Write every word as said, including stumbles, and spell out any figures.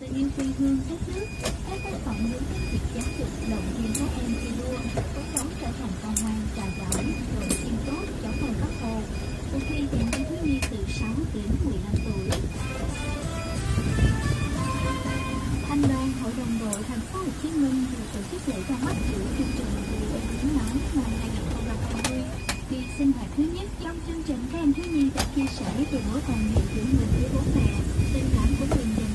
Tình yêu quê hương đất nước, các tác phẩm những cái việc giáo dục động viên các em thi đua, phấn đấu trở thành con ngoan, trò giỏi, rồi xin tốt, cháu hồn các hồ. Cuộc thi dành cho thiếu nhi từ sáu đến mười lăm tuổi. Anh Đoàn Hội đồng đội Thành phố Hồ Chí Minh vừa tổ chức lễ ra mắt của chương trình Vì Em Tiếng Nói năm hai nghìn không trăm hai mươi. Khi sinh hoạt thứ nhất trong chương trình, các em thiếu nhi đã chia sẻ về mối quan hệ của mình với bố mẹ, tình cảm của mình.